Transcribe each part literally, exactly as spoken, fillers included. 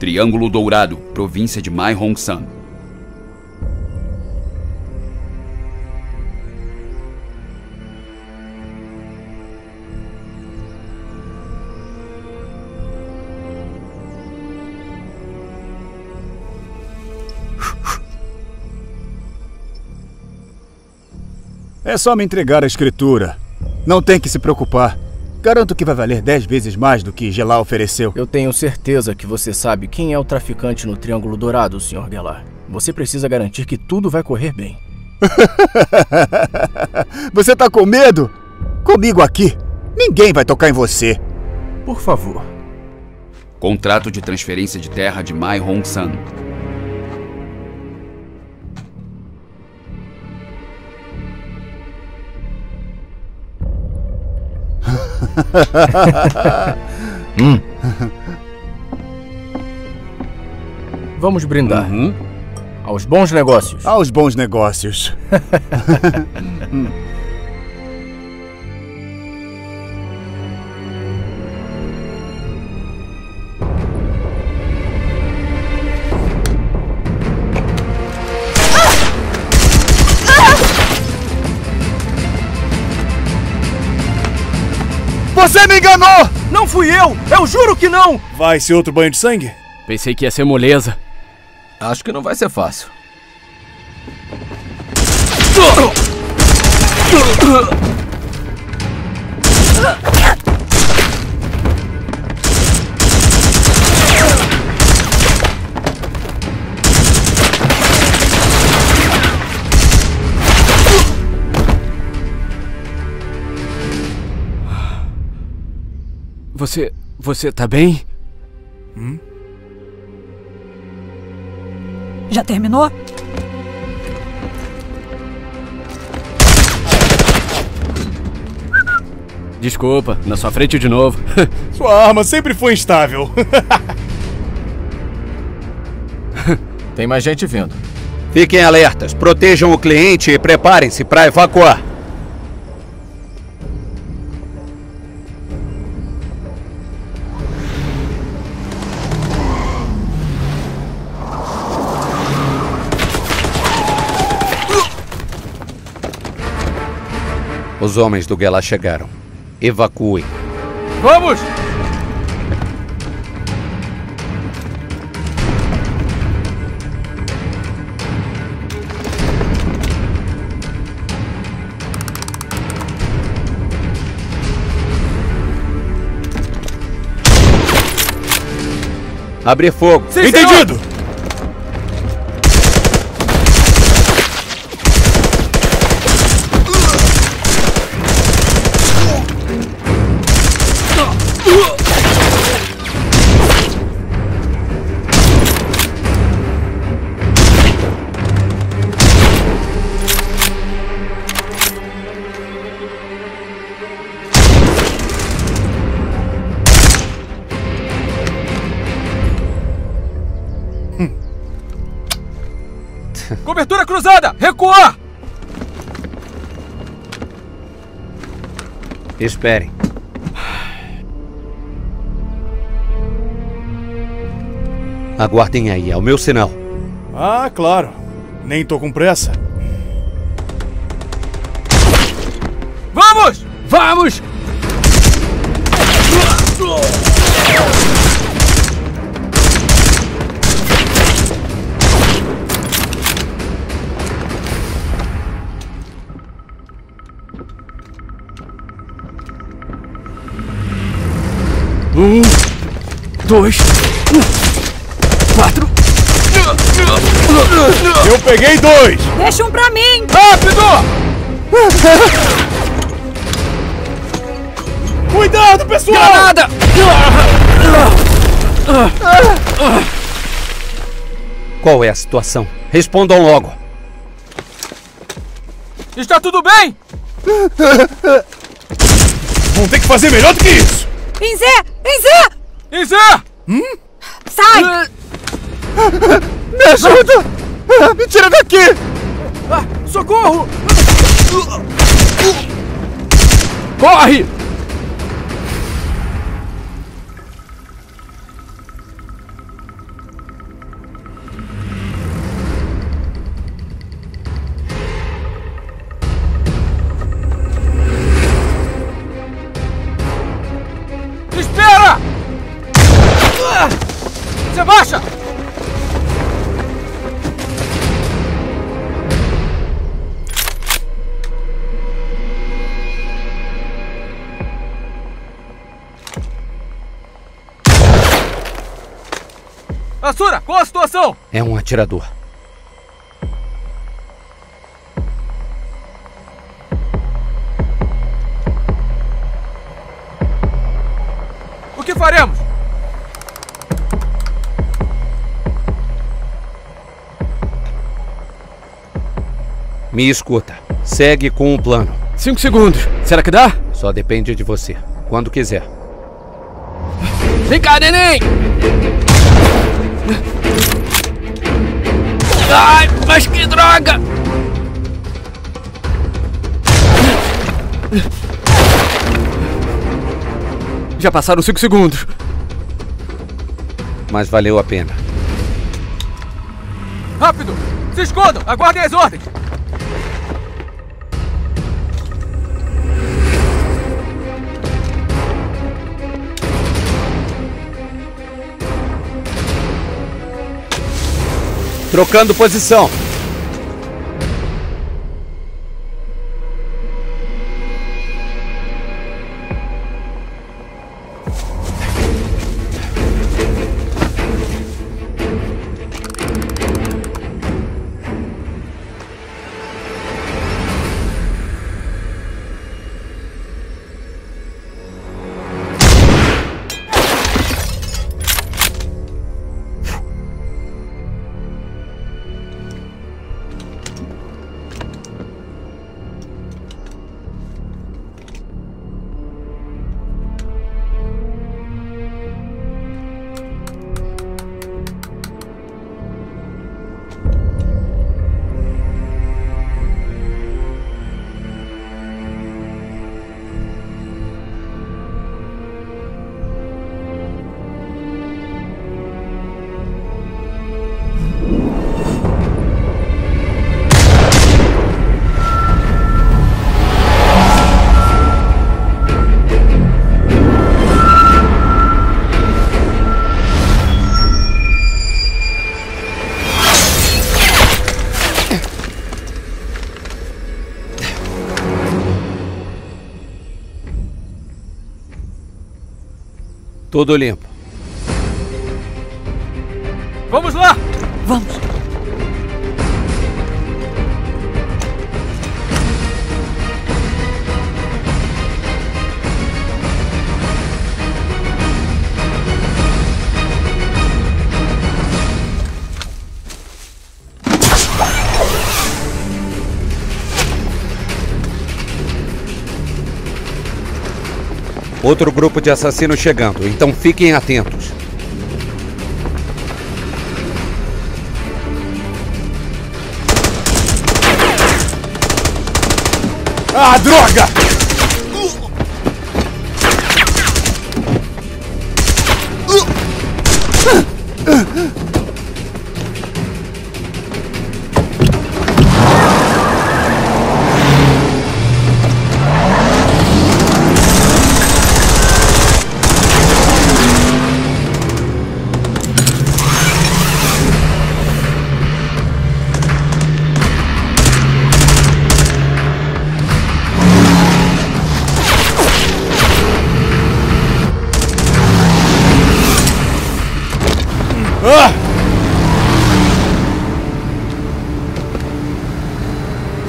Triângulo Dourado, província de Mae Hong Son. É só me entregar a escritura. Não tem que se preocupar. Garanto que vai valer dez vezes mais do que Gelar ofereceu. Eu tenho certeza que você sabe quem é o traficante no Triângulo Dourado, senhor Gelar. Você precisa garantir que tudo vai correr bem. Você tá com medo? Comigo aqui, ninguém vai tocar em você. Por favor. Contrato de transferência de terra de Mae Hong Son. hum. Vamos brindar. Uhum. Aos bons negócios. Aos bons negócios. Você me enganou! Não fui eu! Eu juro que não! Vai ser outro banho de sangue? Pensei que ia ser moleza. Acho que não vai ser fácil. Você... você tá bem? Hum? Já terminou? Desculpa, na sua frente de novo. Sua arma sempre foi instável. Tem mais gente vindo. Fiquem alertas, protejam o cliente e preparem-se para evacuar. Os homens do Guelá chegaram. Evacuem. Vamos! Abrir fogo. Sim, entendido! Senhor. Cobertura cruzada! Recuar! Esperem. Aguardem aí, é o meu sinal. Ah, claro. Nem tô com pressa. Vamos! Vamos! Um, dois, quatro. Eu peguei dois. Deixa um pra mim. Rápido! Cuidado, pessoal! Granada! Qual é a situação? Respondam logo. Está tudo bem? Vão ter que fazer melhor do que isso. Inzé! Inzé! Inzé! Hum? Sai! Uh... Me ajuda! Uh... Me tira daqui! Ah, socorro! Corre! Vassoura, qual a situação? É um atirador. O que faremos? Me escuta. Segue com o plano. Cinco segundos. Será que dá? Só depende de você. Quando quiser. Vem cá, neném! Ai, mas que droga! Já passaram cinco segundos. Mas valeu a pena. Rápido! Se escondam! Aguardem as ordens! Trocando posição. Tudo limpo. Vamos lá! Vamos! Outro grupo de assassinos chegando, então fiquem atentos. Ah, droga!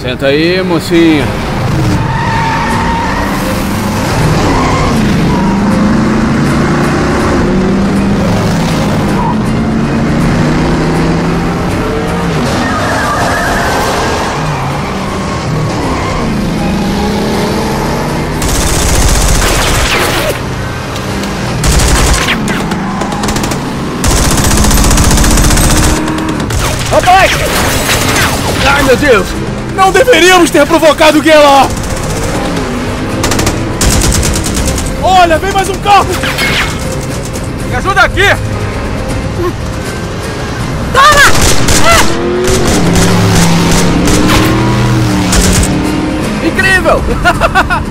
Senta aí, mocinha. Rapaz! Ai, meu Deus! Não deveríamos ter provocado o Guelá! Olha, vem mais um carro! Me ajuda aqui! Toma! Ah! Incrível! Ah!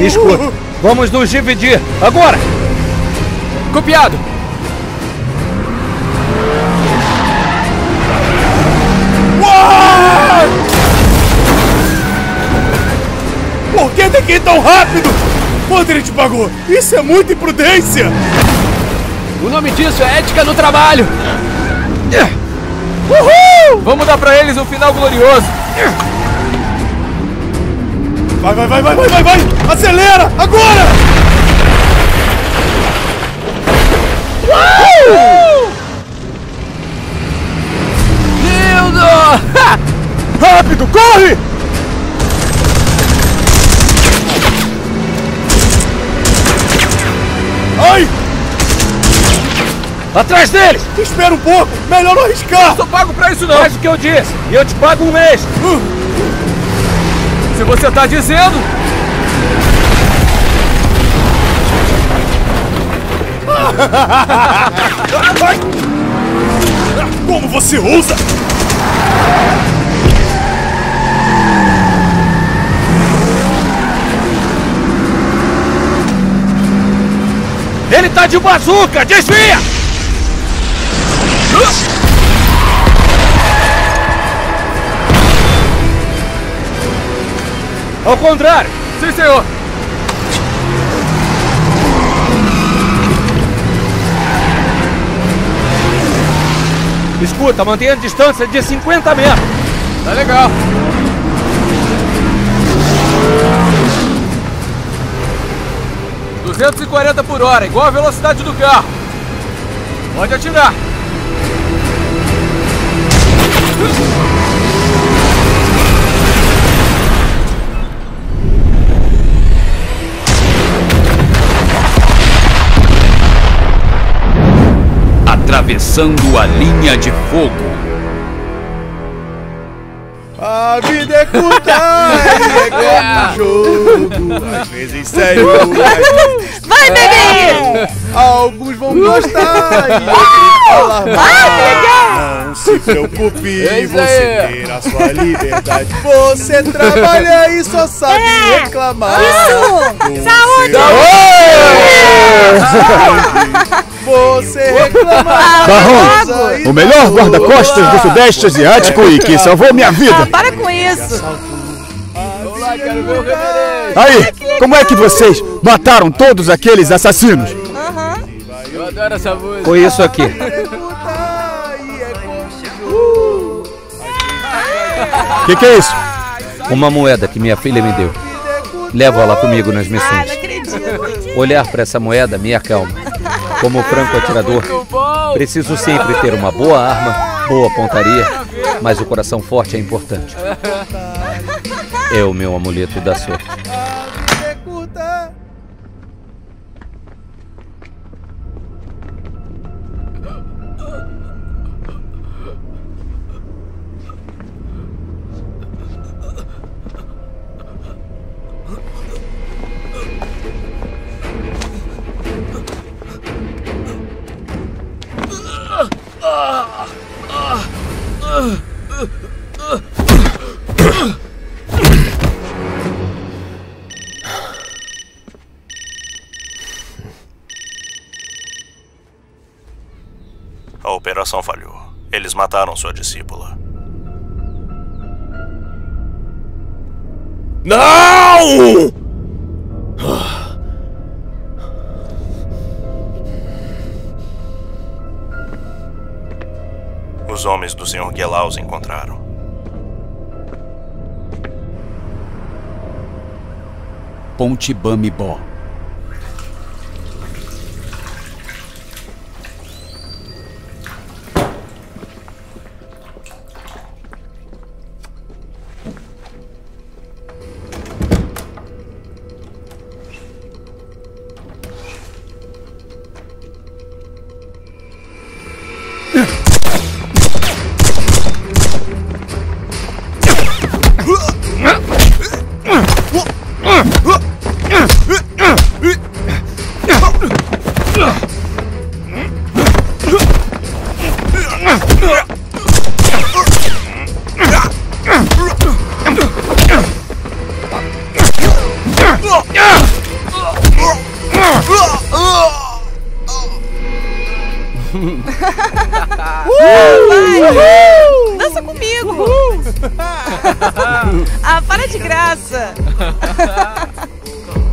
Escuta, vamos nos dividir, agora! Copiado! Uou! Por que daqui tão rápido? Quanto ele te pagou? Isso é muita imprudência! O nome disso é ética no trabalho! Uhul! Vamos dar pra eles um final glorioso! Vai, vai, vai, vai, vai, vai, vai! Acelera! Agora! Uhul! Lindo! Ha! Rápido, corre! Ai! Atrás deles! Espera um pouco! Melhor não arriscar! Não sou pago pra isso não! Faz o que eu disse! E eu te pago um mês! Uh. Se você tá dizendo... Como você ousa! Ele tá de bazuca! Desvia! Ao contrário! Sim, senhor! Escuta, mantenha a distância de cinquenta metros! Tá legal! duzentos e quarenta por hora, igual a velocidade do carro. Pode atirar. Atravessando a linha de fogo. A vida é curta, é igual um jogo. Às vezes sério, às vezes... Vai, bebê! Alguns vão gostar e outros falar mal. Não se preocupe, é você terá sua liberdade. Você trabalha e só sabe é. reclamar. Isso! Saúde! Saúde! Você reclama. Dahong, o melhor guarda-costas do Sudeste Asiático e que salvou minha vida. Ah, para com isso! Vamos lá, quero ver o reverendo. Aí, como é que vocês mataram todos aqueles assassinos? Uhum. Eu adoro essa música. Com isso aqui. uh. Que que é isso? Uma moeda que minha filha me deu. Levo ela comigo nas missões. Olhar para essa moeda me acalma. Como franco atirador, preciso sempre ter uma boa arma, boa pontaria, mas o coração forte é importante. É o meu amuleto da sorte. A ação falhou. Eles mataram sua discípula. Não! Os homens do senhor Guelá os encontraram. Ponte Bamibó. Uhul! Uhul! Dança comigo! Ah, para de graça!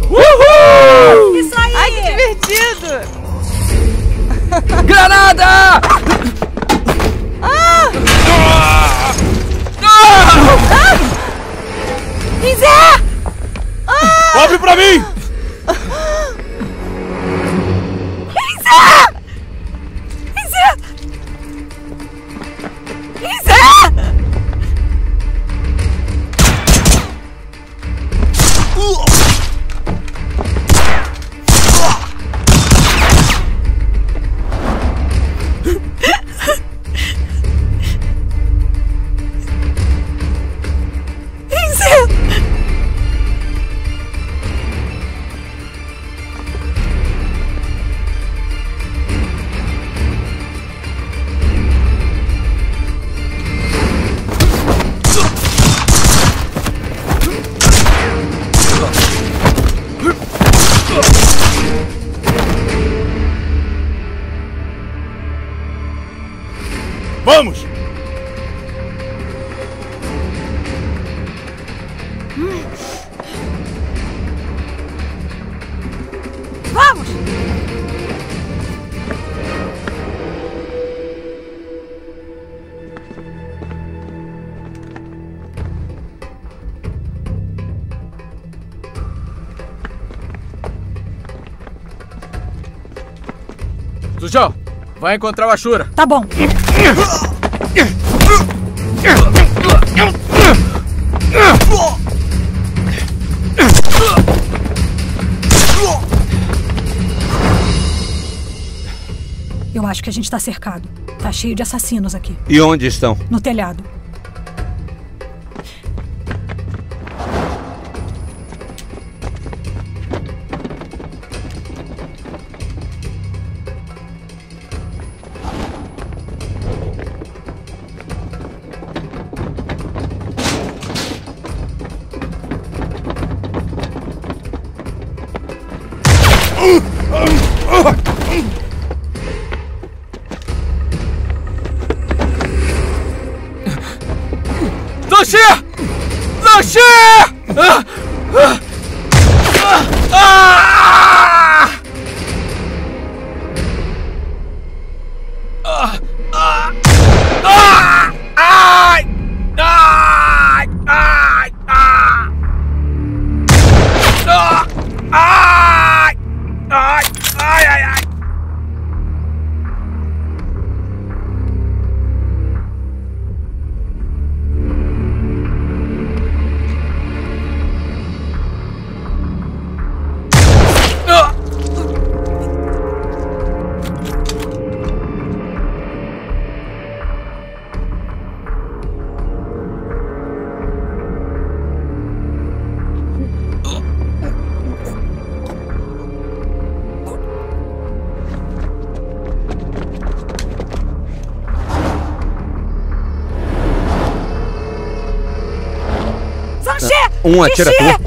Uhul! Isso aí! Ai, que divertido! Granada! Ah! Ah! Ah! Zé! Ah! Abre pra mim! Zé! João, vai encontrar o Ashura. Tá bom. Eu acho que a gente tá cercado. Tá cheio de assassinos aqui. E onde estão? No telhado. Um atirador.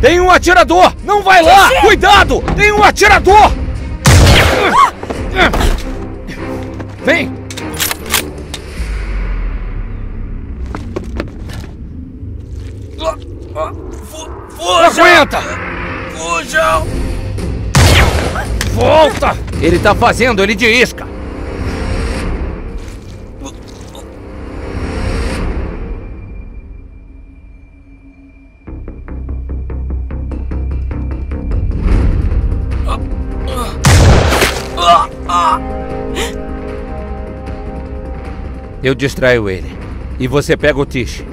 Tem um atirador! Não vai lá! Chichi! Cuidado! Tem um atirador! Ah! Vem! Fujam! Aguenta! Fujam! Volta! Ele tá fazendo ele de isca! Eu distraio ele. E você pega o Tiche.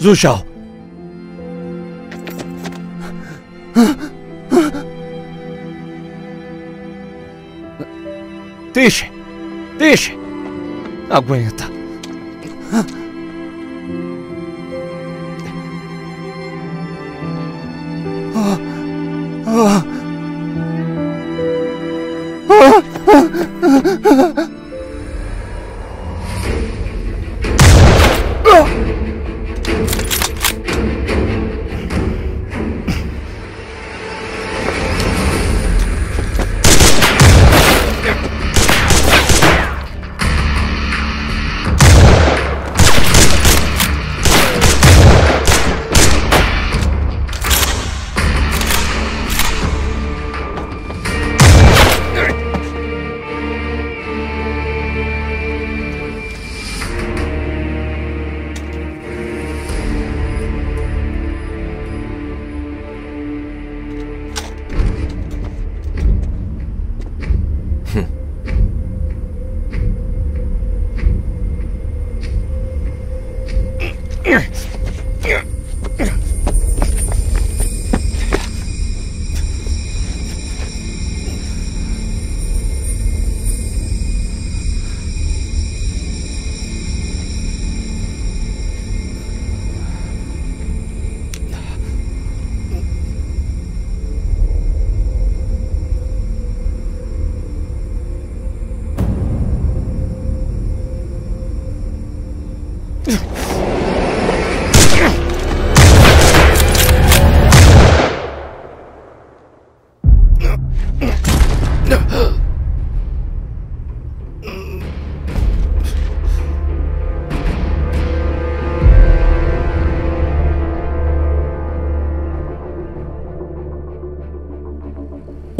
Zushao. Deixe, deixe. Aguenta.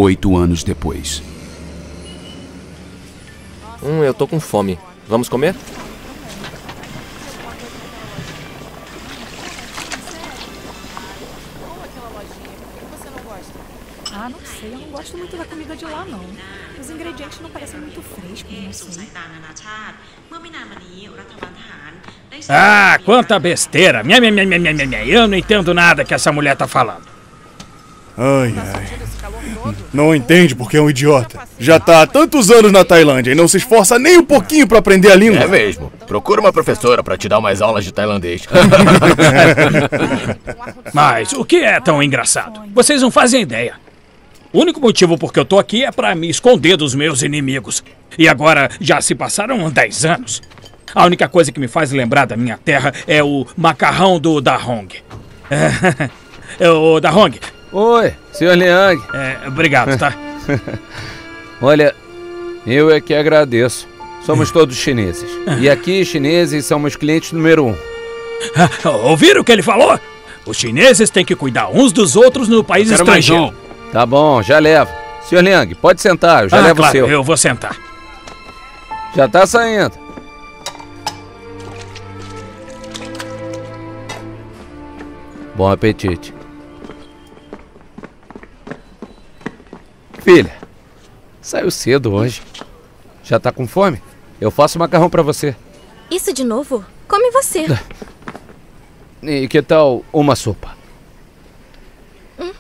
Oito anos depois. Hum, eu tô com fome. Vamos comer? Ah, não sei. Eu não gosto muito da comida de lá, não. Os ingredientes não parecem muito frescos, não sei. Ah, quanta besteira! Eu não entendo nada que essa mulher tá falando. Ai, ai. Não entende porque é um idiota. Já tá há tantos anos na Tailândia e não se esforça nem um pouquinho pra aprender a língua. É mesmo. Procura uma professora pra te dar umas aulas de tailandês. Mas o que é tão engraçado? Vocês não fazem ideia. O único motivo por que eu tô aqui é pra me esconder dos meus inimigos. E agora já se passaram dez anos. A única coisa que me faz lembrar da minha terra é o macarrão do Dahong. É, o Dahong... Oi, senhor Liang. É, obrigado, tá? Olha, eu é que agradeço. Somos todos chineses. E aqui, chineses são meus clientes número um. Ouviram o que ele falou? Os chineses têm que cuidar uns dos outros no país estrangeiro. Tá bom, já levo. senhor Liang, pode sentar, eu já ah, levo claro, o seu. Eu vou sentar. Já tá saindo. Bom apetite. Filha, saiu cedo hoje. Já tá com fome? Eu faço macarrão pra você. Isso de novo? Come você. E que tal uma sopa? Hum.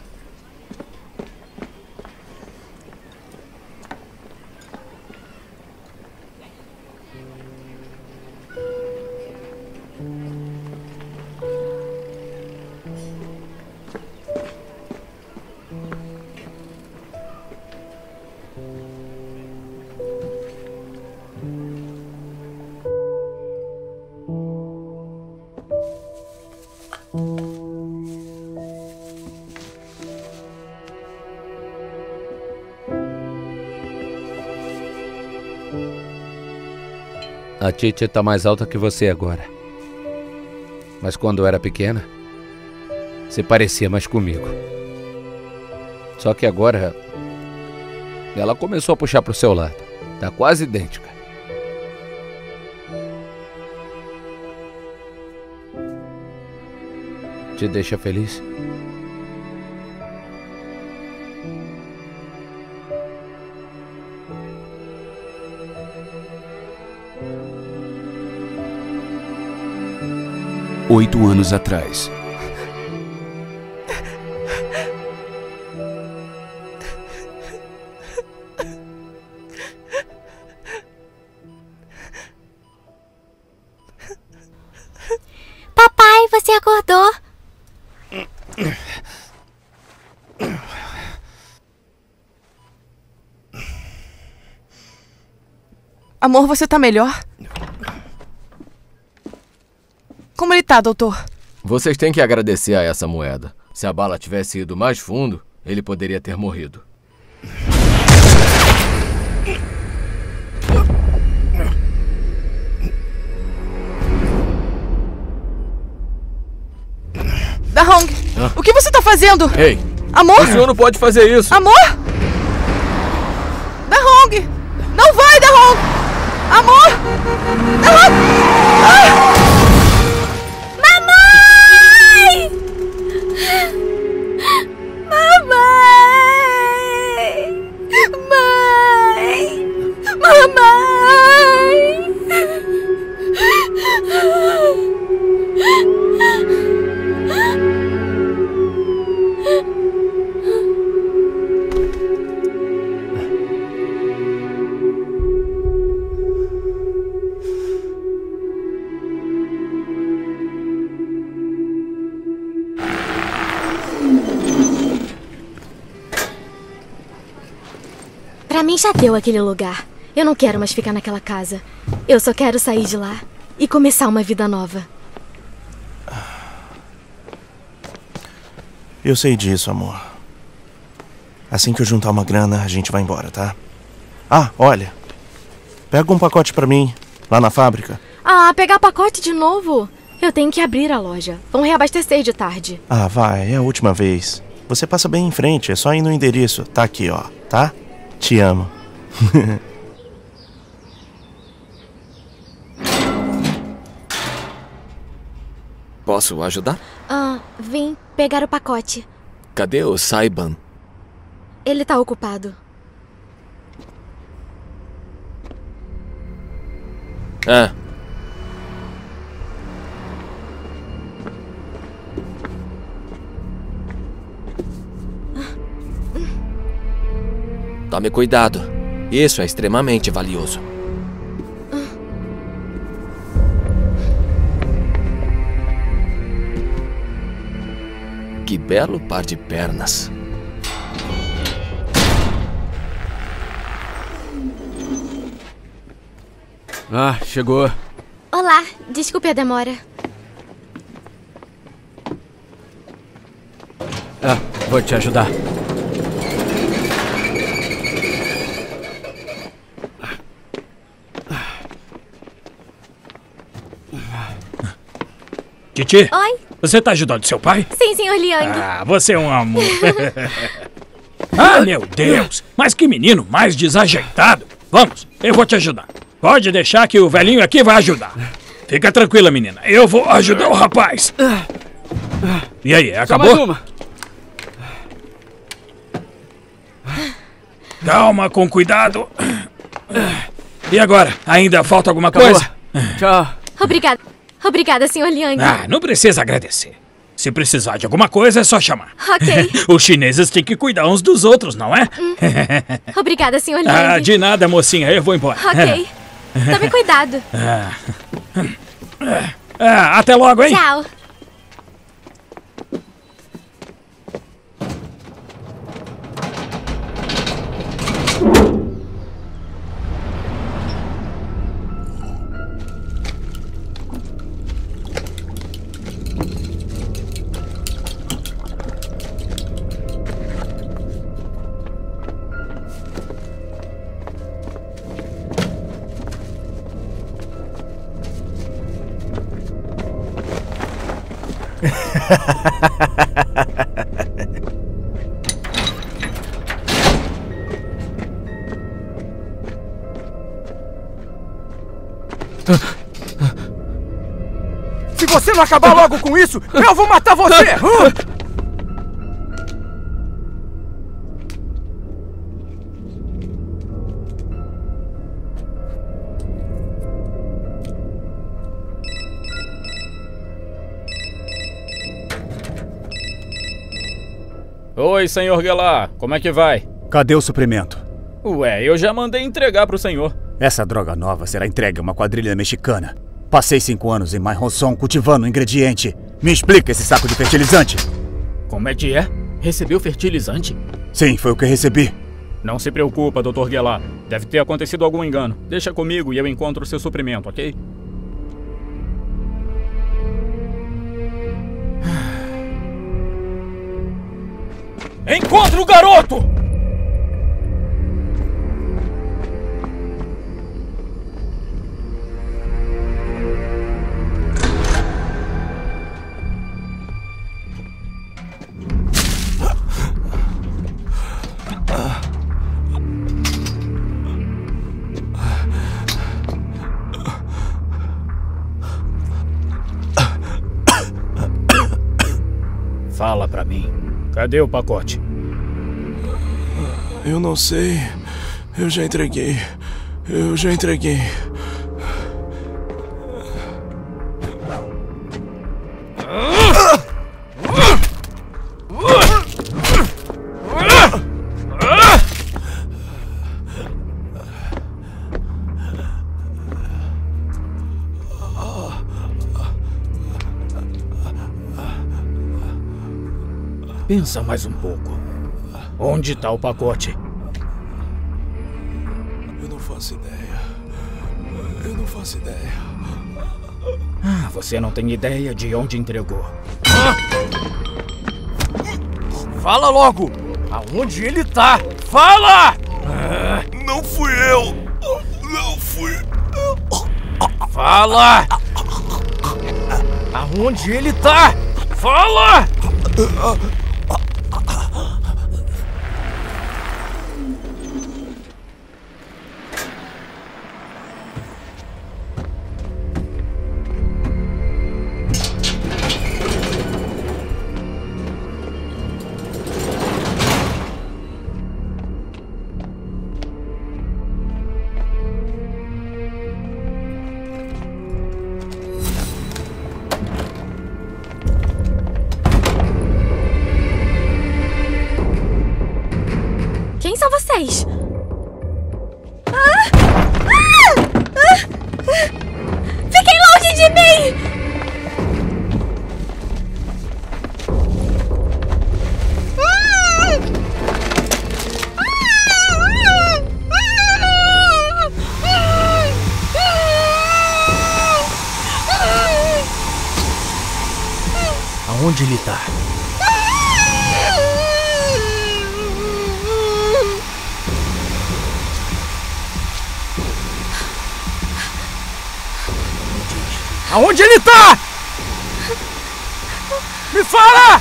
A Titi tá mais alta que você agora. Mas quando eu era pequena, você parecia mais comigo. Só que agora, ela começou a puxar pro seu lado. Tá quase idêntica. Te deixa feliz? oito anos atrás. Papai, você acordou? Amor, você tá melhor? Como ele tá, doutor? Vocês têm que agradecer a essa moeda. Se a bala tivesse ido mais fundo, ele poderia ter morrido. Dahong, hã? O que você tá fazendo? Ei! Amor! O senhor não pode fazer isso! Amor! Dahong! Não vai, Dahong! Amor! Dahong! Ah! Mamãe! Mamãe! Mãe! Mamãe! Pra mim já deu aquele lugar. Eu não quero mais ficar naquela casa. Eu só quero sair de lá e começar uma vida nova. Eu sei disso, amor. Assim que eu juntar uma grana, a gente vai embora, tá? Ah, olha. Pega um pacote pra mim, lá na fábrica. Ah, pegar pacote de novo? Eu tenho que abrir a loja. Vão reabastecer de tarde. Ah, vai. É a última vez. Você passa bem em frente. É só ir no endereço. Tá aqui, ó. Tá? Te amo. Posso ajudar? Ah, vim pegar o pacote. Cadê o Saibão? Ele tá ocupado. Ah. Tome cuidado. Isso é extremamente valioso. Que belo par de pernas. Ah, chegou. Olá, desculpe a demora. Ah, vou te ajudar. Titi? Oi? Você tá ajudando seu pai? Sim, senhor Liang. Ah, você é um amor. Ah, meu Deus! Mas que menino mais desajeitado. Vamos, eu vou te ajudar. Pode deixar que o velhinho aqui vai ajudar. Fica tranquila, menina. Eu vou ajudar o rapaz. E aí, acabou? Só mais uma. Calma, com cuidado. E agora? Ainda falta alguma acabou. Coisa? Tchau. Obrigada. Obrigada, senhor Liang. Ah, não precisa agradecer. Se precisar de alguma coisa, é só chamar. Ok. Os chineses têm que cuidar uns dos outros, não é? Hum. Obrigada, senhor Liang. Ah, de nada, mocinha. Eu vou embora. Ok. Tome cuidado. Ah. Ah, até logo, hein? Tchau. Se você não acabar logo com isso, eu vou matar você! Oi, senhor Guelá, como é que vai? Cadê o suprimento? Ué, eu já mandei entregar pro senhor. Essa droga nova será entregue a uma quadrilha mexicana. Passei cinco anos em Mae Hong Son cultivando o ingrediente. Me explica esse saco de fertilizante. Como é que é? Recebeu fertilizante? Sim, foi o que recebi. Não se preocupa, doutor Guelá. Deve ter acontecido algum engano. Deixa comigo e eu encontro o seu suprimento, ok? Encontre o garoto! Fala pra mim. Cadê o pacote? Eu não sei. Eu já entreguei. Eu já entreguei. Pensa mais um pouco. Onde está o pacote? Eu não faço ideia. Eu não faço ideia. Ah, você não tem ideia de onde entregou. Ah! Fala logo! Aonde ele tá? Fala! Ah! Não fui eu! Não fui... Fala! Aonde ele tá? Fala! Ah! Onde ele tá? Aonde ele tá? Me fala!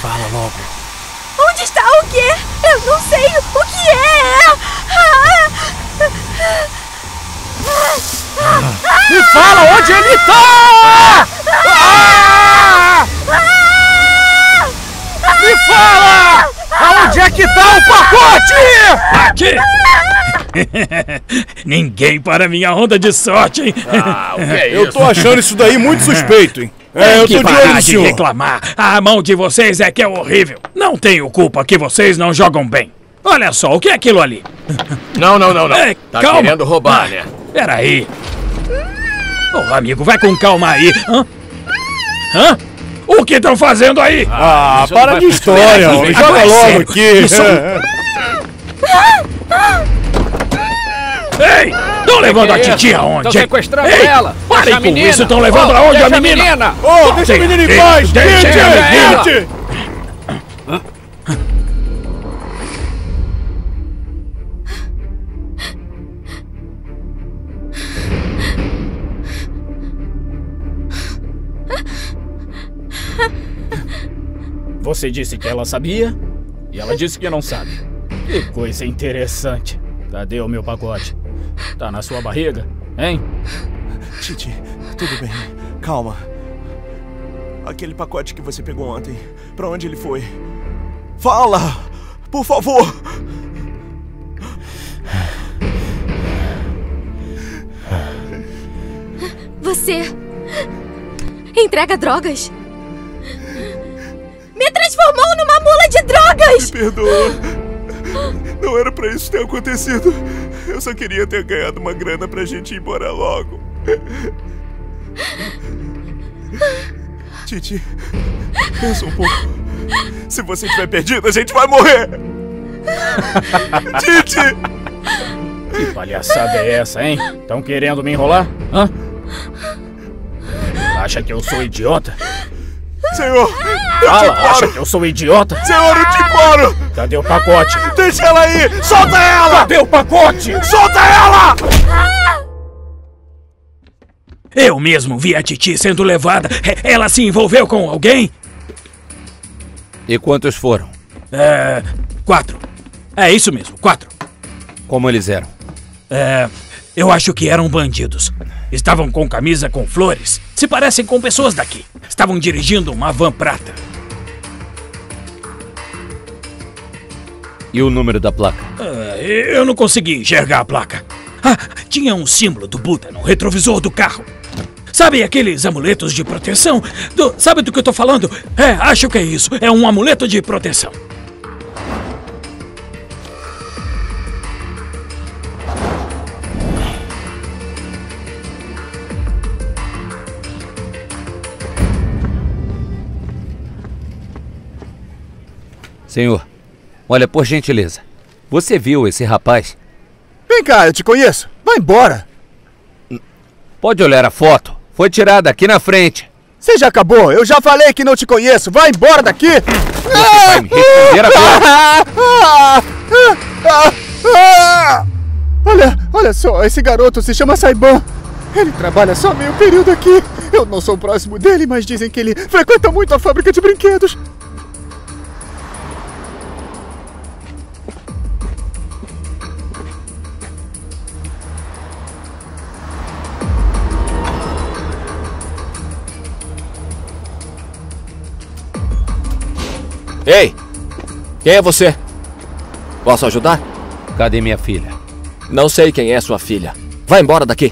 Fala logo. Onde está o quê? Eu não sei o que é! Me fala onde ele tá! Ah! Me fala! Aonde é que tá o pacote? Aqui! Ninguém para minha onda de sorte, hein? Ah, o que é isso? Eu tô achando isso daí muito suspeito, hein? É, eu tô de olho no senhor. Reclamar. A mão de vocês é que é horrível. Não tenho culpa que vocês não jogam bem. Olha só, o que é aquilo ali? Não, não, não, não. É, tá calma. Querendo roubar, ah, né? Peraí. Ô, amigo, vai com calma aí. Hã? Hã? O que estão fazendo aí? Ah, ah para de história, homem. Joga ah, logo aqui. Isso... Ei, estão levando a Titi aonde? Estão sequestrando Ei, ela. Parem com isso, estão levando oh, aonde a menina? menina. Oh, deixa Sim. a menina em paz. Deixa, deixa, deixa, deixa ela. Você disse que ela sabia e ela disse que não sabe. Que coisa interessante. Cadê o meu pacote? Tá na sua barriga, hein? Titi, tudo bem. Calma. Aquele pacote que você pegou ontem, pra onde ele foi? Fala! Por favor! Você... entrega drogas? transformou numa mula de drogas! Me perdoa. Não era pra isso ter acontecido. Eu só queria ter ganhado uma grana pra gente ir embora logo. Titi, pensa um pouco. Se você estiver perdido, a gente vai morrer! Titi! Que palhaçada é essa, hein? Estão querendo me enrolar? Hã? Acha que eu sou idiota? Senhor! Fala, acha que eu sou idiota? Senhor, eu te moro! Cadê o pacote? Deixa ela aí! Solta ela! Cadê o pacote? Solta ela! Eu mesmo vi a Titi sendo levada. Ela se envolveu com alguém? E quantos foram? É... Quatro. É isso mesmo, quatro. Como eles eram? É... Eu acho que eram bandidos. Estavam com camisa com flores. Se parecem com pessoas daqui. Estavam dirigindo uma van prata. E o número da placa? Uh, eu não consegui enxergar a placa. Ah, tinha um símbolo do Buda no retrovisor do carro. Sabe aqueles amuletos de proteção? Do, sabe do que eu tô falando? É, acho que é isso. É um amuleto de proteção. Senhor, olha, por gentileza, você viu esse rapaz? Vem cá, eu te conheço. Vai embora. Pode olhar a foto. Foi tirada aqui na frente. Você já acabou. Eu já falei que não te conheço. Vai embora daqui. Você vai me responder agora. Olha, olha só. Esse garoto se chama Saibão. Ele trabalha só meio período aqui. Eu não sou próximo dele, mas dizem que ele frequenta muito a fábrica de brinquedos. Ei! Quem é você? Posso ajudar? Cadê minha filha? Não sei quem é sua filha. Vai embora daqui.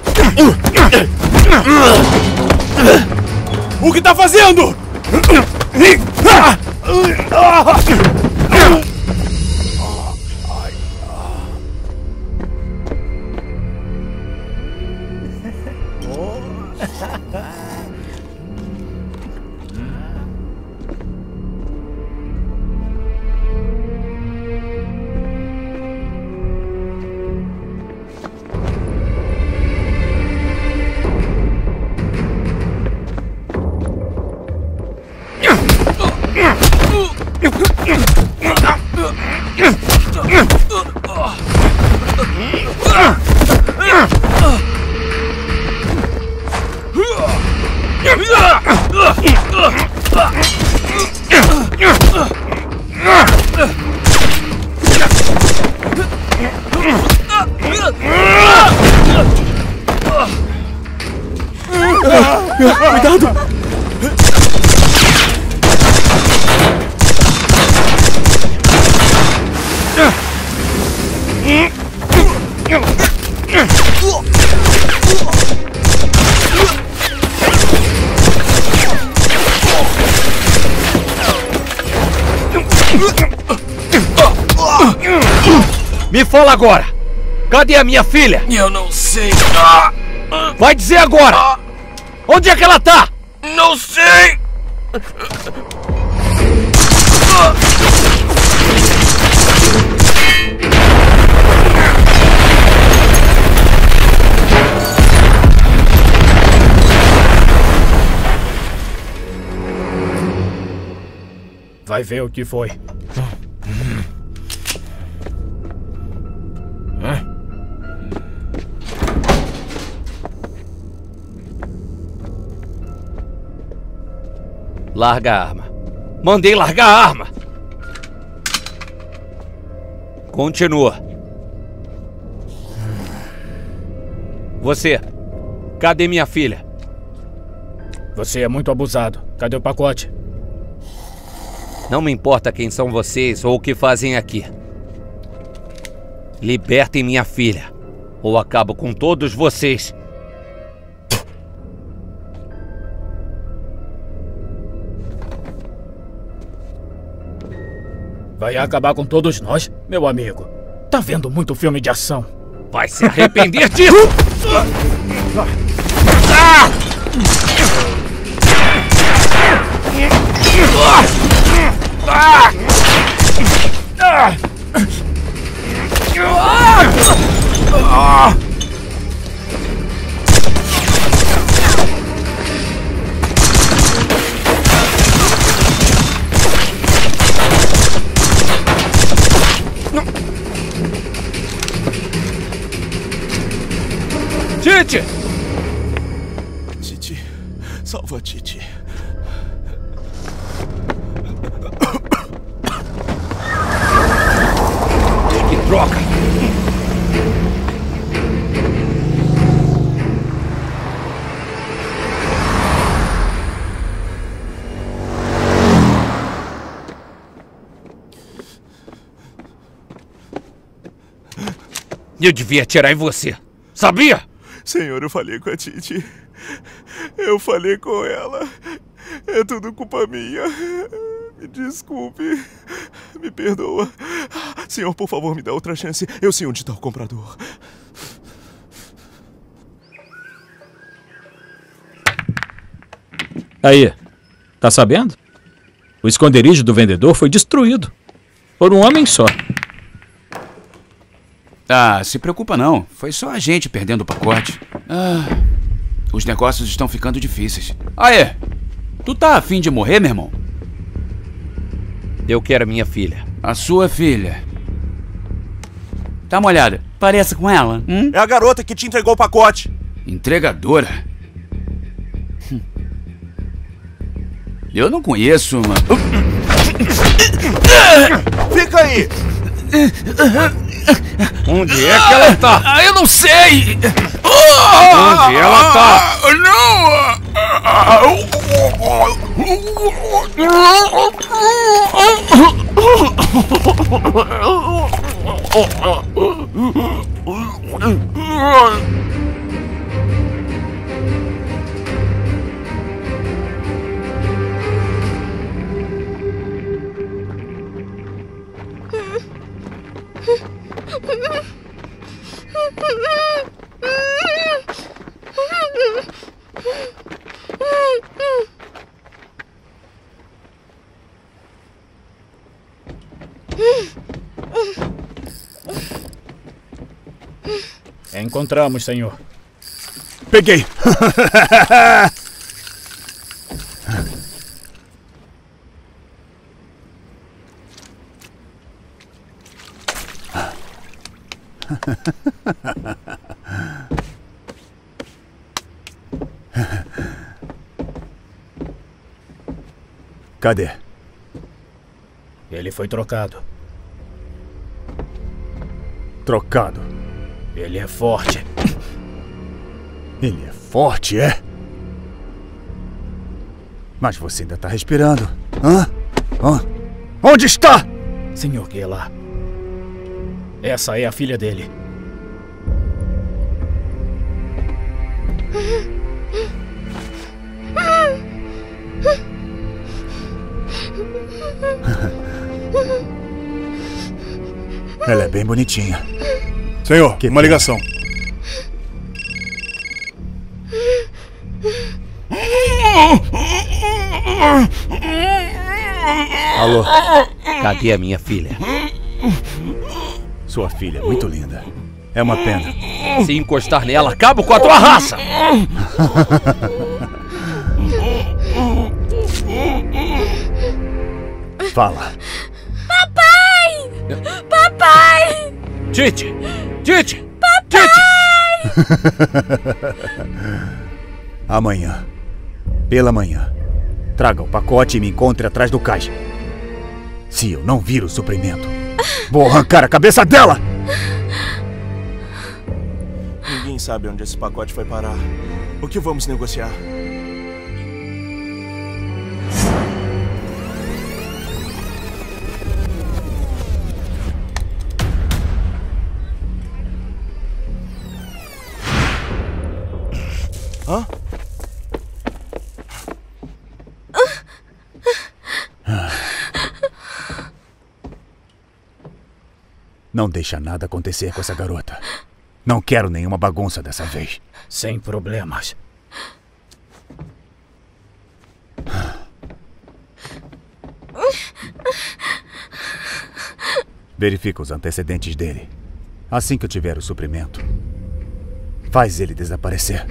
O que tá fazendo? Me fala agora! Cadê a minha filha? Eu não sei. Vai dizer agora! Onde é que ela tá? Não sei! Vai ver o que foi. Larga a arma. Mandei largar a arma. Continua. Você, cadê minha filha? Você é muito abusado. Cadê o pacote? Não me importa quem são vocês ou o que fazem aqui. Libertem minha filha, ou acabo com todos vocês. Vai acabar com todos nós, meu amigo. Tá vendo muito filme de ação. Vai se arrepender disso! Titi! Titi, salva Titi. Que droga! Eu devia atirar em você, sabia? Senhor, eu falei com a Titi. Eu falei com ela. É tudo culpa minha. Me desculpe. Me perdoa. Senhor, por favor, me dá outra chance. Eu sei onde está o comprador. Aí, tá sabendo? O esconderijo do vendedor foi destruído. Por um homem só. Ah, se preocupa não. Foi só a gente perdendo o pacote. Ah, os negócios estão ficando difíceis. Aê! Tu tá afim de morrer, meu irmão? Eu quero a minha filha. A sua filha. Dá uma olhada. Parece com ela. Hum? É a garota que te entregou o pacote. Entregadora? Eu não conheço uma... Fica aí! Onde é que ela tá? Ah, eu não sei! Onde ela tá? Não! Encontramos, senhor. Peguei. Cadê? Ele foi trocado. Trocado? Ele é forte. Ele é forte, é? Mas você ainda tá respirando. Hã? Hã? Onde está? Senhor Guelá. Essa é a filha dele. Ela é bem bonitinha. Senhor, que uma bem. Ligação. Alô? Cadê a minha filha? Sua filha é muito linda. É uma pena. Se encostar nela, acabo com a tua raça! Fala. Papai! Papai! Titi! Titi! Papai! Titi! Amanhã, pela manhã, traga o pacote e me encontre atrás do caixa. Se eu não vir o suprimento, vou arrancar a cabeça dela! Ninguém sabe onde esse pacote foi parar. O que vamos negociar? Hã? Não deixa nada acontecer com essa garota. Não quero nenhuma bagunça dessa vez. Sem problemas. Verifica os antecedentes dele. Assim que eu tiver o suprimento, faz ele desaparecer.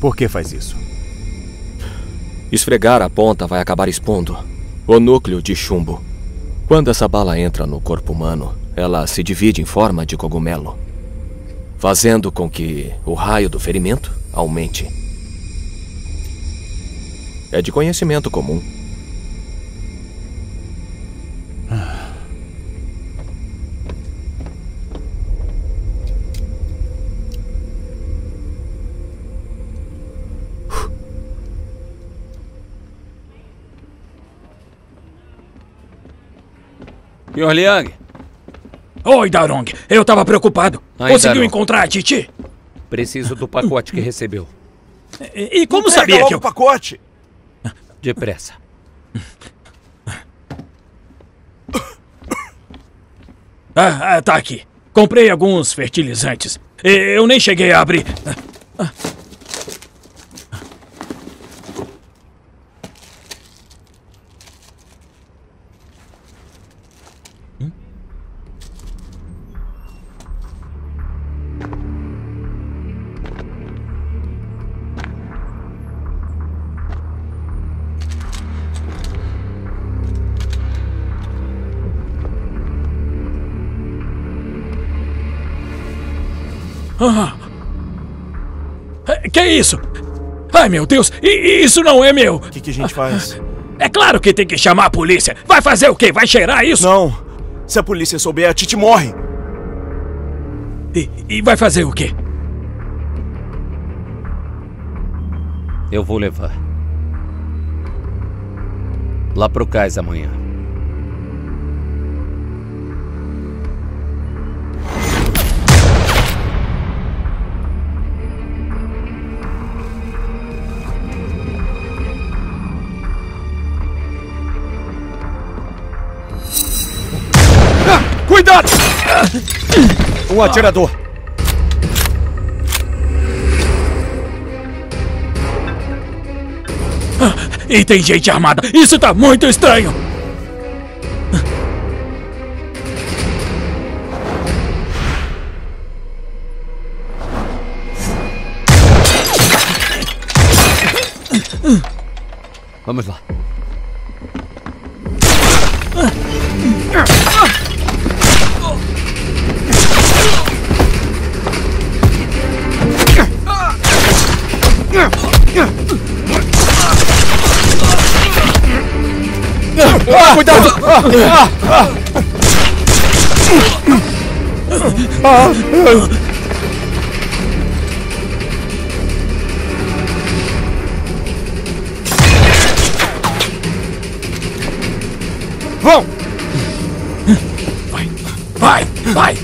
Por que faz isso? Esfregar a ponta vai acabar expondo o núcleo de chumbo. Quando essa bala entra no corpo humano, ela se divide em forma de cogumelo, fazendo com que o raio do ferimento aumente. É de conhecimento comum. senhor Liang. Oi, Darong. Eu tava preocupado. Ai, Conseguiu Darong. encontrar a Titi? Preciso do pacote que recebeu. E, e como sabia que eu... o pacote? Depressa. Ah, tá aqui. Comprei alguns fertilizantes. Eu nem cheguei a abrir. Ah. Que é isso? Ai, meu Deus, isso não é meu! O que, que a gente faz? É claro que tem que chamar a polícia! Vai fazer o quê? Vai cheirar isso? Não! Se a polícia souber, a Titi morre! E, e vai fazer o quê? Eu vou levar lá pro cais amanhã. Cuidado! Um atirador. Ah, e tem gente armada. Isso tá muito estranho. Vamos lá. Cuidado! Ah, ah, ah. Vão! Vai! Vai! Vai! Ai!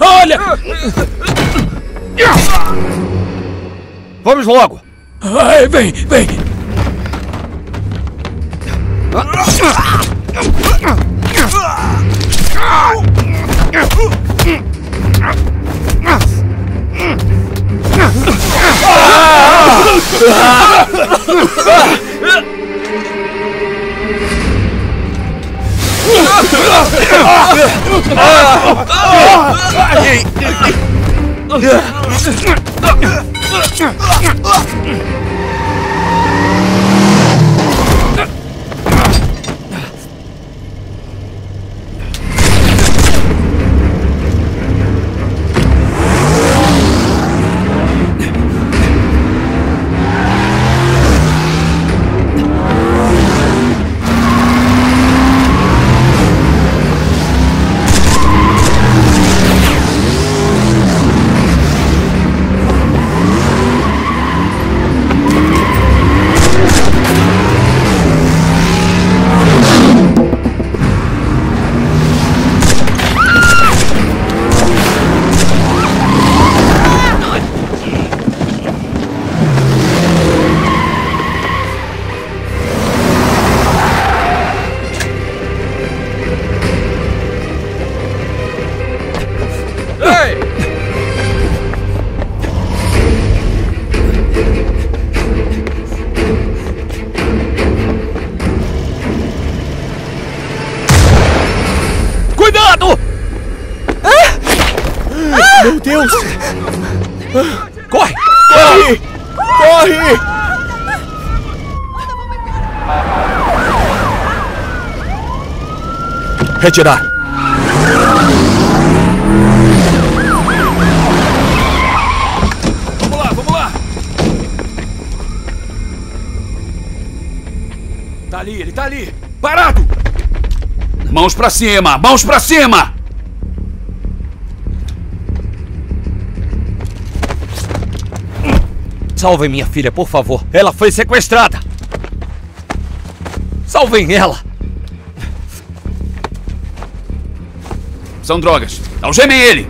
Olha! Vamos logo! Ai, vem, vem! Retirar. Vamos lá, vamos lá. Tá ali, ele tá ali. Parado. Mãos pra cima, mãos pra cima. Salvem minha filha, por favor. Ela foi sequestrada. Salvem ela. São drogas. Algemem ele!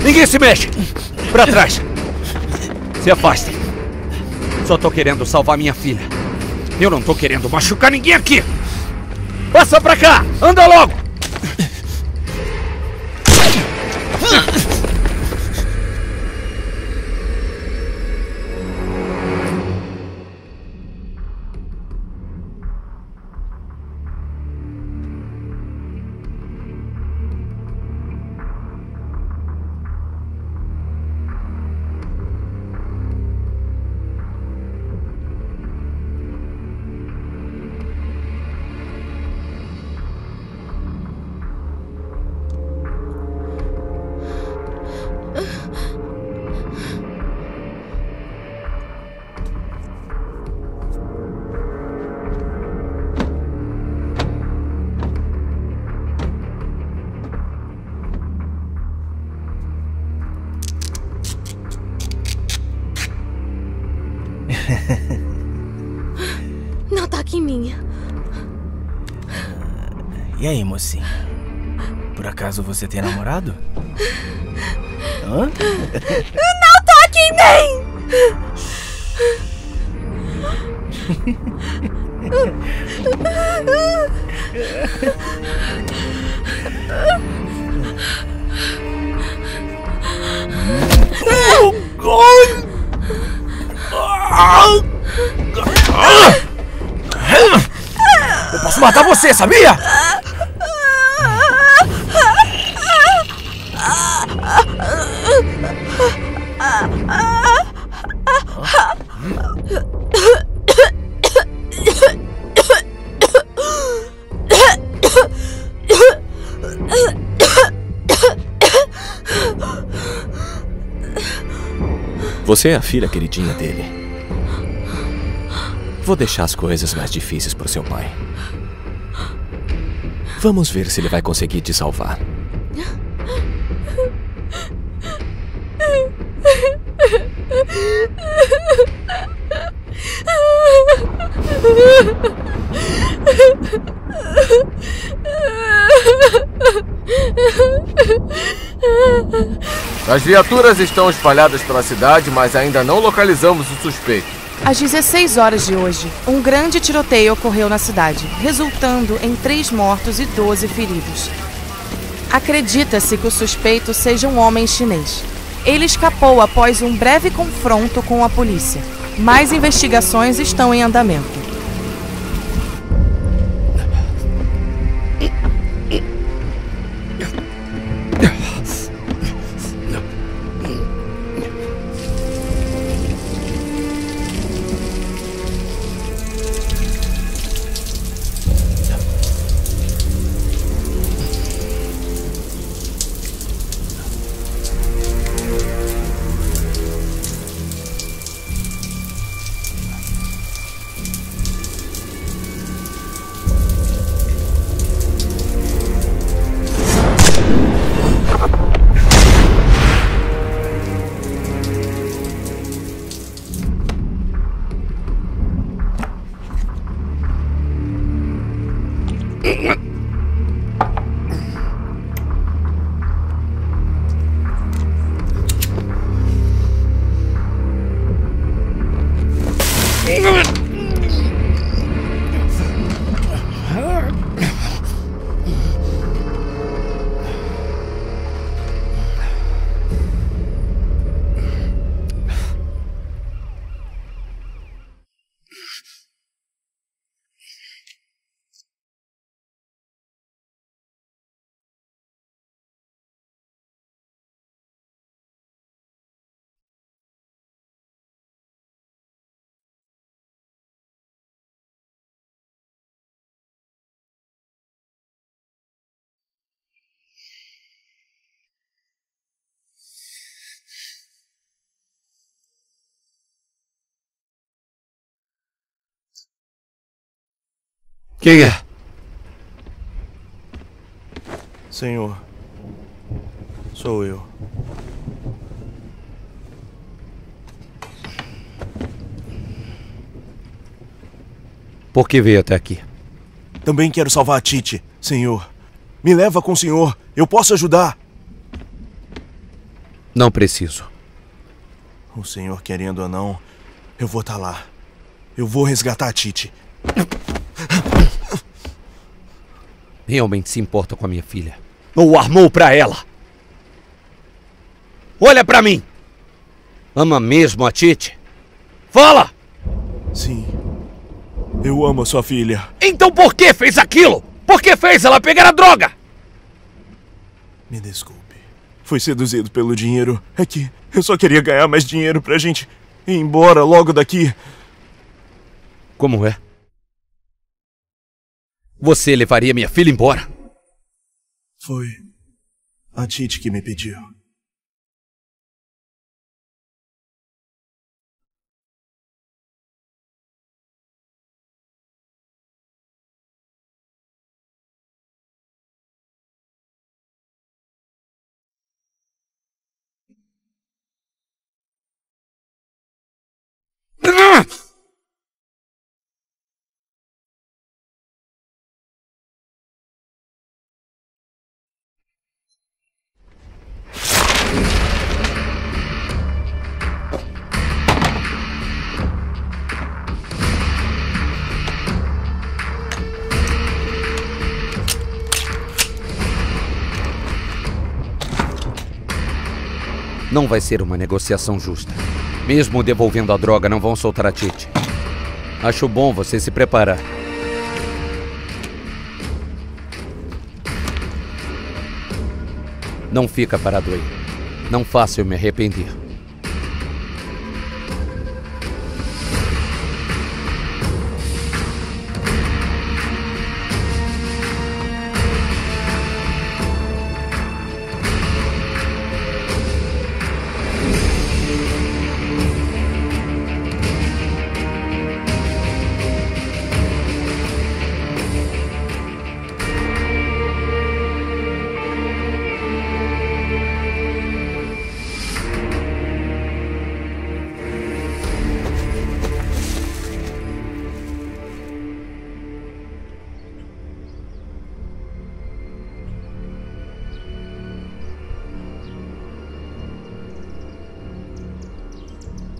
Ninguém se mexe! Pra trás! Se afastem! Só tô querendo salvar minha filha. Eu não tô querendo machucar ninguém aqui! Passa pra cá! Anda logo! Não tá aqui minha. E aí, mocinha? Por acaso você tem namorado? Hã? Não toque em mim! Oh, God! Eu posso matar você, sabia? Você é a filha queridinha dele. Vou deixar as coisas mais difíceis para o seu pai. Vamos ver se ele vai conseguir te salvar. As viaturas estão espalhadas pela cidade, mas ainda não localizamos o suspeito. Às dezesseis horas de hoje, um grande tiroteio ocorreu na cidade, resultando em três mortos e doze feridos. Acredita-se que o suspeito seja um homem chinês. Ele escapou após um breve confronto com a polícia. Mais investigações estão em andamento. Quem é? Senhor, sou eu. Por que veio até aqui? Também quero salvar a Titi, senhor. Me leva com o senhor. Eu posso ajudar. Não preciso. O senhor querendo ou não, eu vou estar lá. Eu vou resgatar a Titi. Realmente se importa com a minha filha. Ou armou pra ela. Olha pra mim. Ama mesmo a Titi? Fala! Sim. Eu amo a sua filha. Então por que fez aquilo? Por que fez ela pegar a droga? Me desculpe. Fui seduzido pelo dinheiro. É que eu só queria ganhar mais dinheiro pra gente ir embora logo daqui. Como é? Você levaria minha filha embora? Foi a Titi que me pediu. Não vai ser uma negociação justa. Mesmo devolvendo a droga, não vão soltar a Titi. Acho bom você se preparar. Não fica parado aí. Não faça eu me arrepender.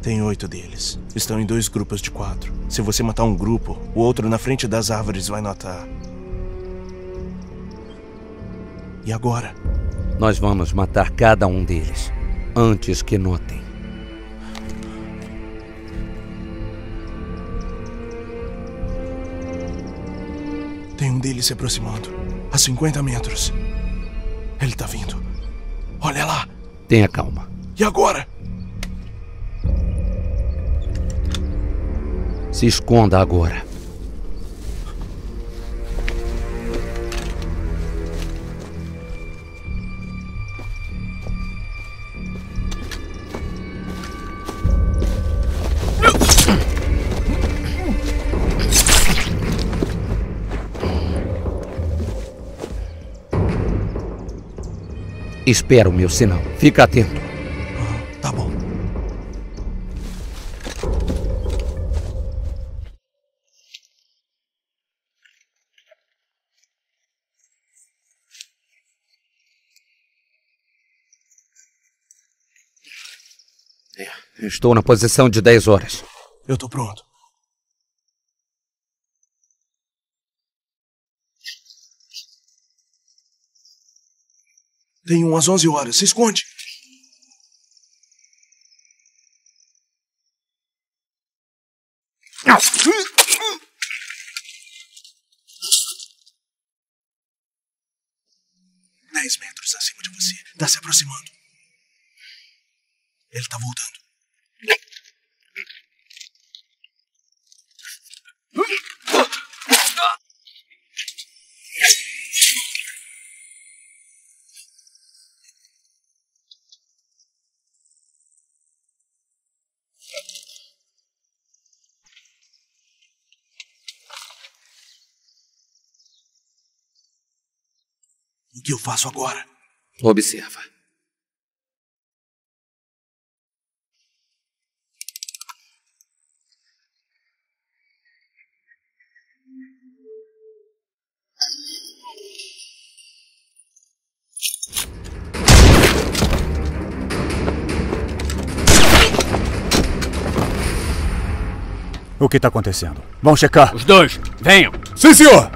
Tem oito deles. Estão em dois grupos de quatro. Se você matar um grupo, o outro na frente das árvores vai notar. E agora? Nós vamos matar cada um deles, antes que notem. Tem um deles se aproximando, a cinquenta metros. Ele tá vindo. Olha lá! Tenha calma. E agora? Se esconda agora. Espera o meu sinal. Fica atento. Tá bom. Estou na posição de dez horas. Eu estou pronto. Tem um às onze horas. Se esconde. dez metros acima de você. Está se aproximando. Ele está voltando. que eu faço agora? Observa. O que está acontecendo? Vão checar. Os dois, venham. Sim, senhor.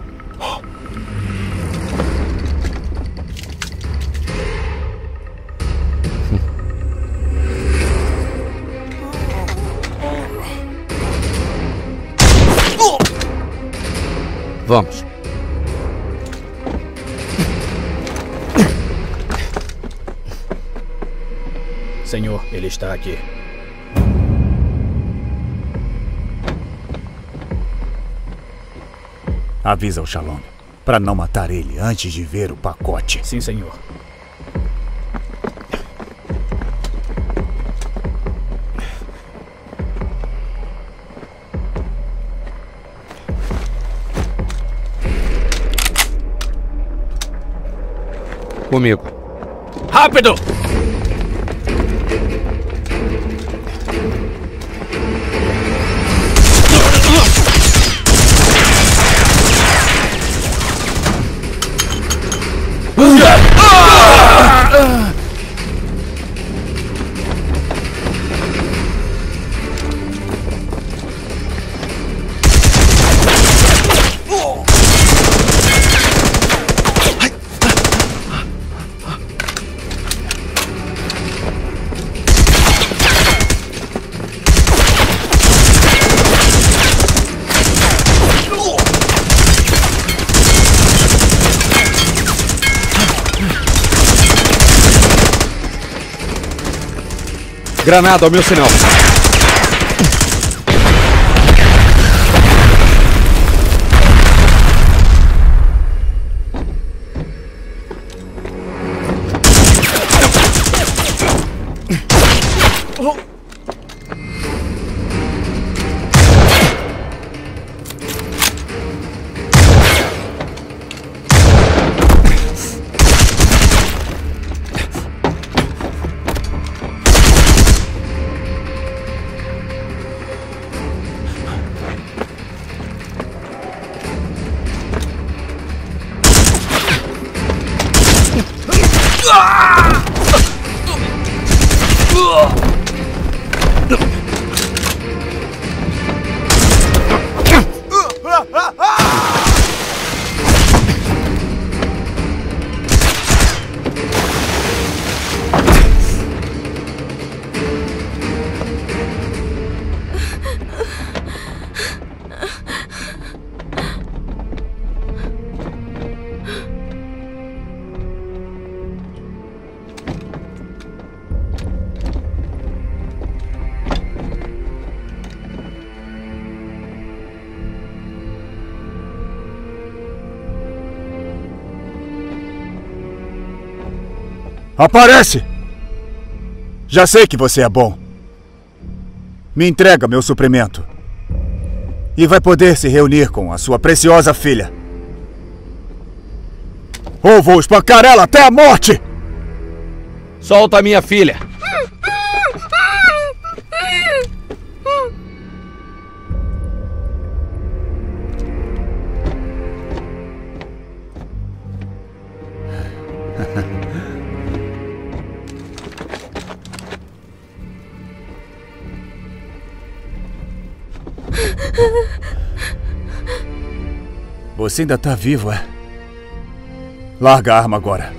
Vamos. Senhor, ele está aqui. Avisa o Shalom para não matar ele antes de ver o pacote. Sim, senhor. Comigo. Rápido! Granada ao meu sinal. Aparece! Já sei que você é bom. Me entrega meu suprimento. E vai poder se reunir com a sua preciosa filha. Ou vou espancar ela até a morte! Solta minha filha! Você ainda tá vivo, é? Larga a arma agora.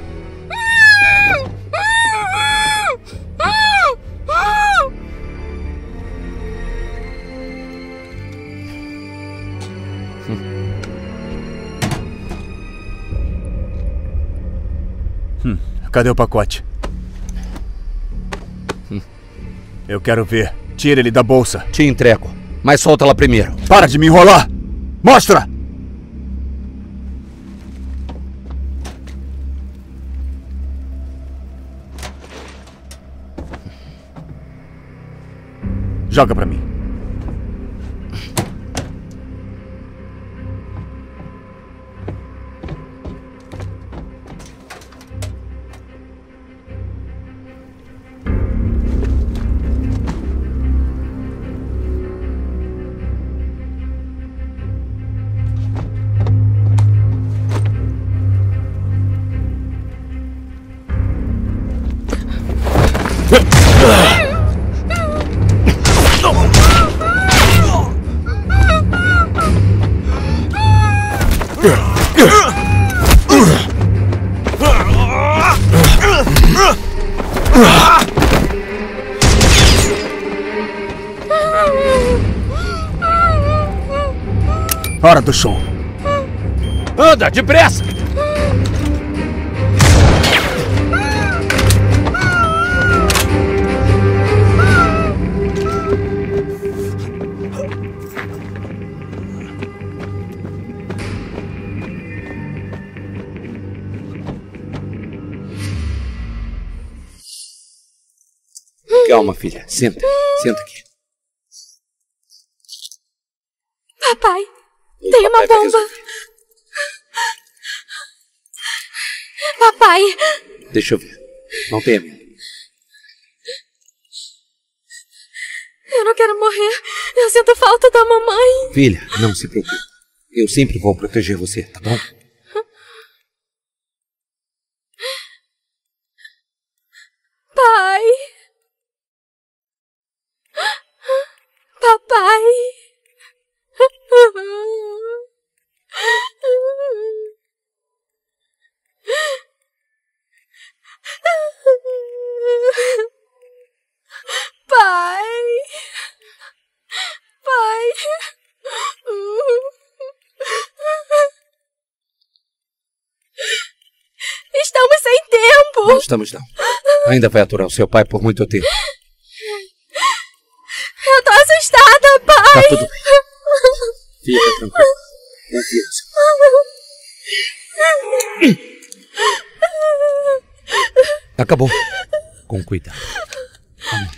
Hum, cadê o pacote? Eu quero ver. Tira ele da bolsa. Te entrego, mas solta ela primeiro. Para de me enrolar! Mostra! Joga pra mim. Hora do show. Anda, depressa! Calma, filha. Senta. Senta aqui. Papai, o tem papai uma bomba. Papai. Deixa eu ver. Não tenha medo. Eu não quero morrer. Eu sinto falta da mamãe. Filha, não se preocupe. Eu sempre vou proteger você, tá bom? Pai. Papai. Pai. Pai. Estamos sem tempo. Não estamos não. Ainda vai aturar o seu pai por muito tempo. Eu tô assustada, pai! Tá tudo bem. Fica tranquila. Acabou. Com cuidado. Vamos.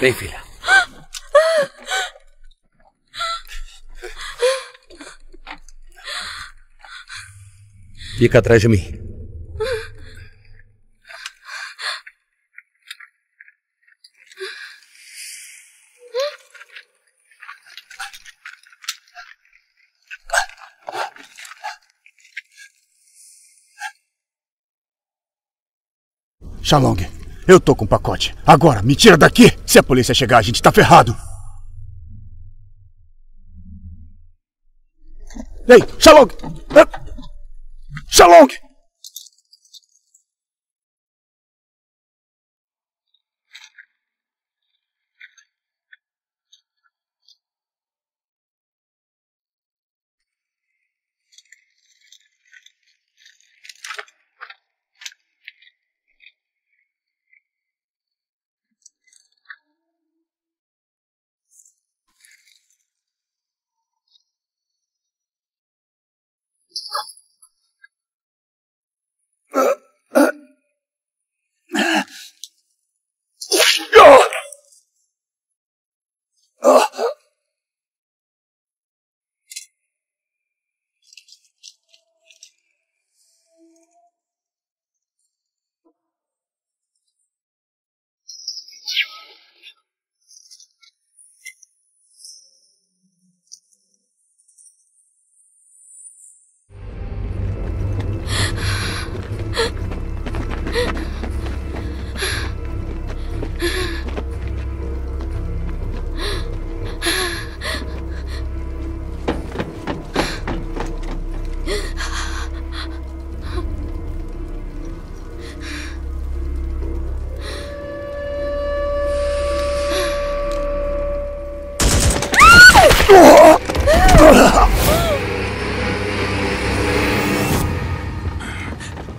Vem, filha. Fica atrás de mim. Shalong, eu tô com um pacote. Agora, me tira daqui! Se a polícia chegar, a gente tá ferrado! Ei, Shalong! Shalong!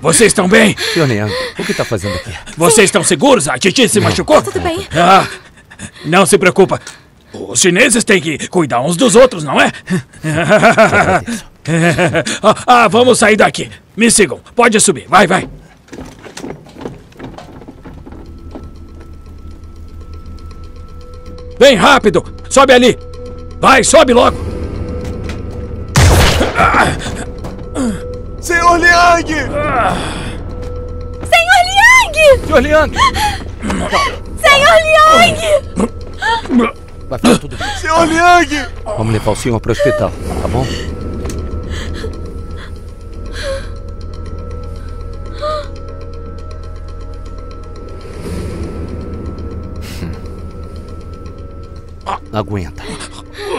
Vocês estão bem? Senhor Nian, o que está fazendo aqui? Vocês Sim. estão seguros? A Chichi se não. machucou? Tudo bem. Ah, não se preocupa. Os chineses têm que cuidar uns dos outros, não é? Ah, vamos sair daqui. Me sigam. Pode subir. Vai, vai. Vem rápido. Sobe ali. Vai, sobe logo. Senhor Liang! Senhor Liang! Senhor Liang! Senhor Liang! Vai ficar tudo bem. Senhor Liang! Vamos levar o senhor para o hospital, tá bom? aguenta.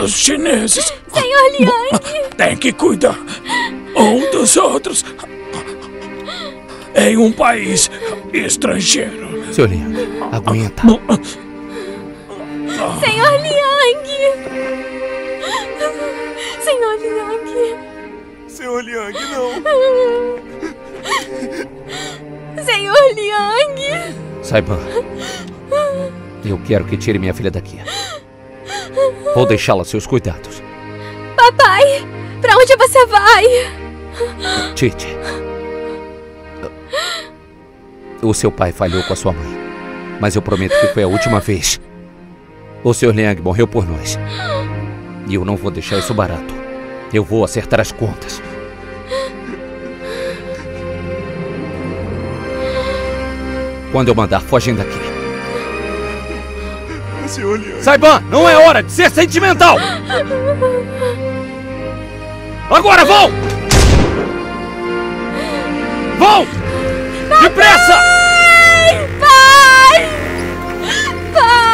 Os chineses... Senhor Liang! Tem que cuidar um dos outros em um país estrangeiro. Senhor Liang, aguenta. Senhor Liang! Senhor Liang! Senhor Liang, não! Senhor Liang! Saibão, eu quero que tire minha filha daqui. Vou deixá-la a seus cuidados. Papai, pra onde você vai? Titi, o seu pai falhou com a sua mãe, mas eu prometo que foi a última vez. O senhor Liang morreu por nós. E eu não vou deixar isso barato. Eu vou acertar as contas. Quando eu mandar, fogem daqui. Saibão, não é hora de ser sentimental! Agora vão! Vão! Depressa! Pai! Pai!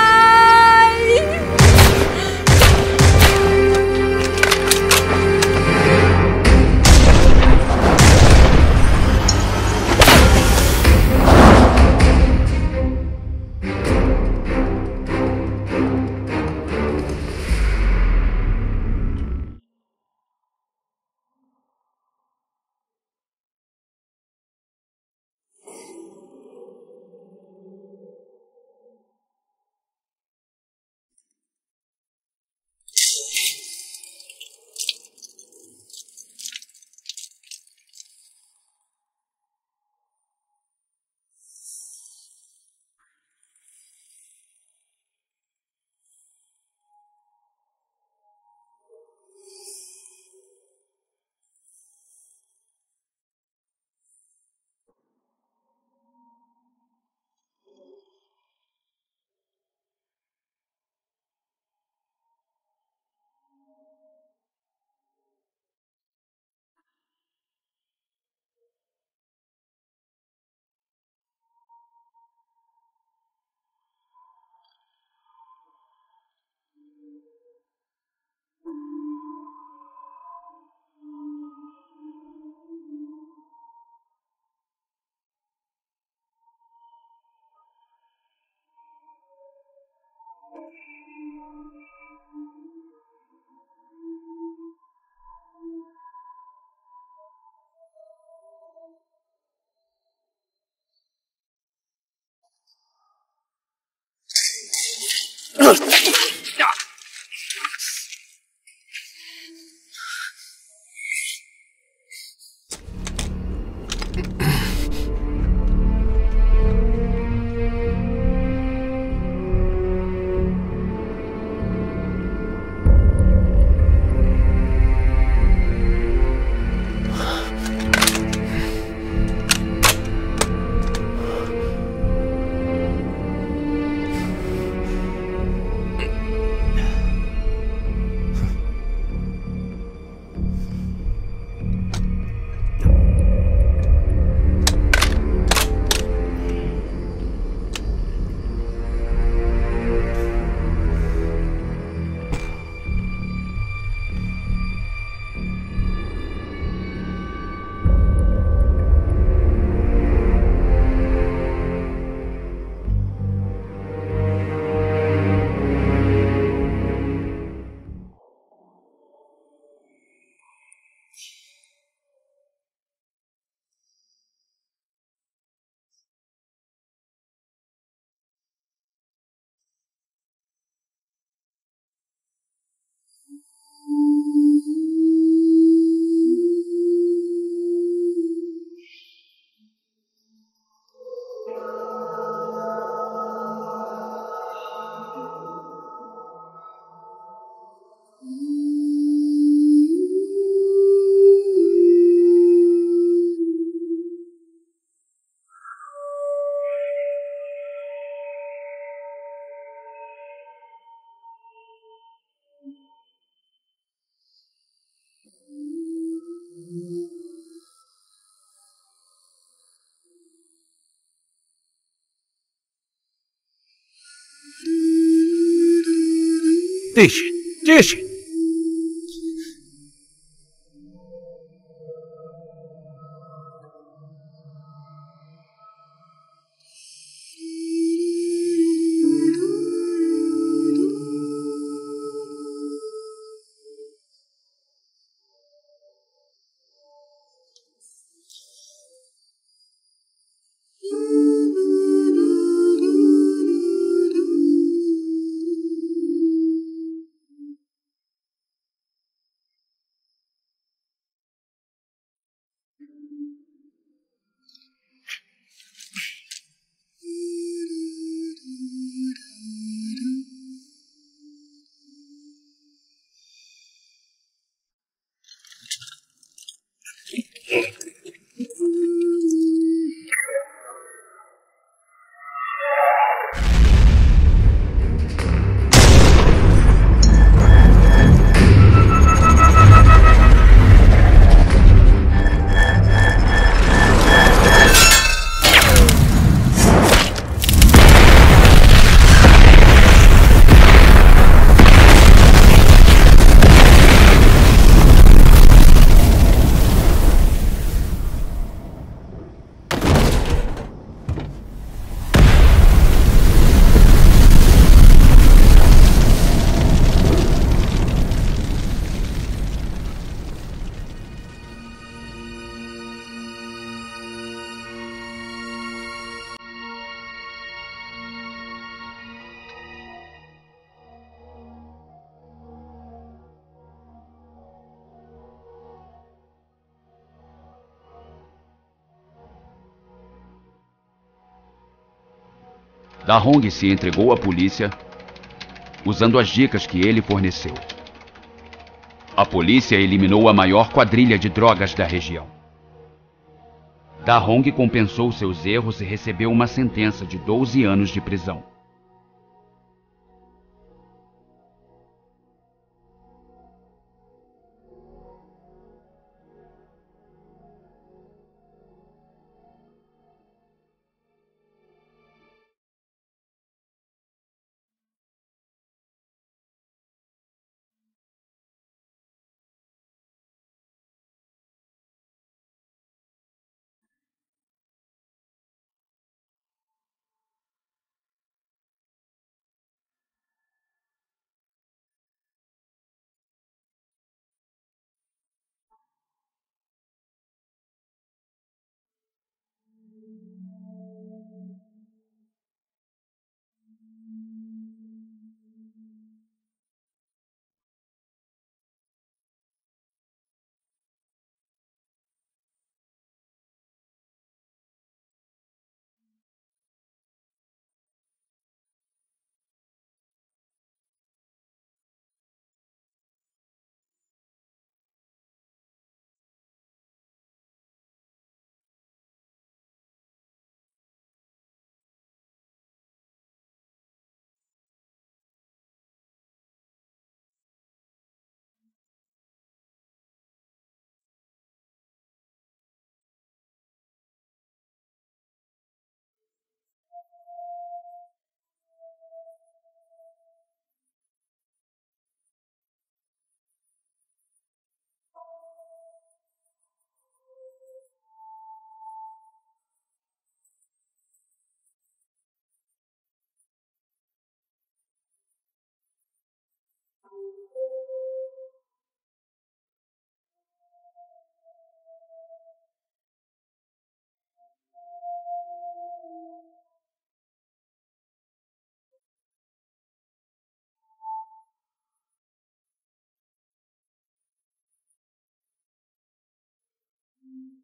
Deixe, deixe. Dahong se entregou à polícia, usando as dicas que ele forneceu. A polícia eliminou a maior quadrilha de drogas da região. Dahong compensou seus erros e recebeu uma sentença de doze anos de prisão. Mm-hmm.